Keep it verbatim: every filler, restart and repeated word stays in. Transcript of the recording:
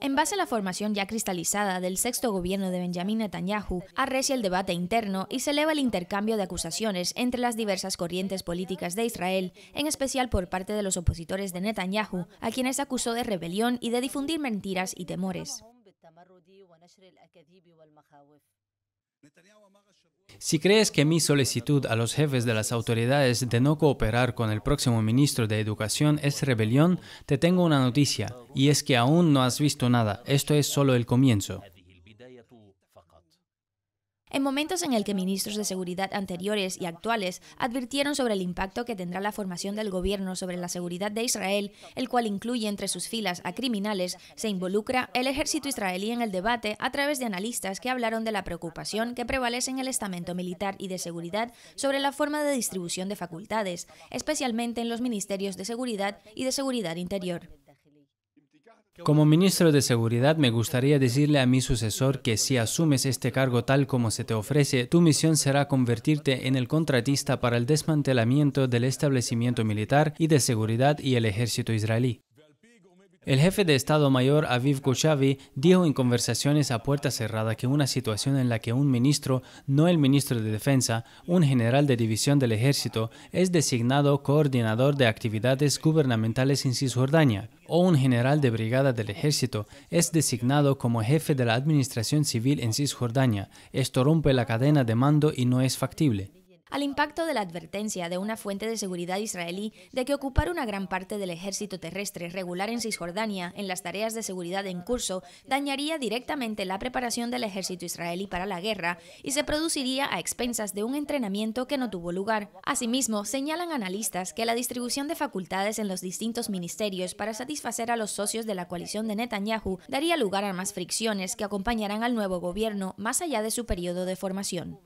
En base a la formación ya cristalizada del sexto gobierno de Benjamín Netanyahu, arrecia el debate interno y se eleva el intercambio de acusaciones entre las diversas corrientes políticas de Israel, en especial por parte de los opositores de Netanyahu, a quienes acusó de rebelión y de difundir mentiras y temores. Si crees que mi solicitud a los jefes de las autoridades de no cooperar con el próximo ministro de Educación es rebelión, te tengo una noticia, y es que aún no has visto nada. Esto es solo el comienzo. En momentos en el que ministros de seguridad anteriores y actuales advirtieron sobre el impacto que tendrá la formación del gobierno sobre la seguridad de Israel, el cual incluye entre sus filas a criminales, se involucra el ejército israelí en el debate a través de analistas que hablaron de la preocupación que prevalece en el estamento militar y de seguridad sobre la forma de distribución de facultades, especialmente en los ministerios de seguridad y de seguridad interior. Como ministro de Seguridad, me gustaría decirle a mi sucesor que si asumes este cargo tal como se te ofrece, tu misión será convertirte en el contratista para el desmantelamiento del establecimiento militar y de seguridad y el ejército israelí. El jefe de Estado Mayor, Aviv Kochavi, dijo en conversaciones a puerta cerrada que una situación en la que un ministro, no el ministro de Defensa, un general de división del ejército, es designado coordinador de actividades gubernamentales en Cisjordania, o un general de brigada del ejército es designado como jefe de la administración civil en Cisjordania. Esto rompe la cadena de mando y no es factible. Al impacto de la advertencia de una fuente de seguridad israelí de que ocupar una gran parte del ejército terrestre regular en Cisjordania en las tareas de seguridad en curso dañaría directamente la preparación del ejército israelí para la guerra y se produciría a expensas de un entrenamiento que no tuvo lugar. Asimismo, señalan analistas que la distribución de facultades en los distintos ministerios para satisfacer a los socios de la coalición de Netanyahu daría lugar a más fricciones que acompañarán al nuevo gobierno más allá de su periodo de formación.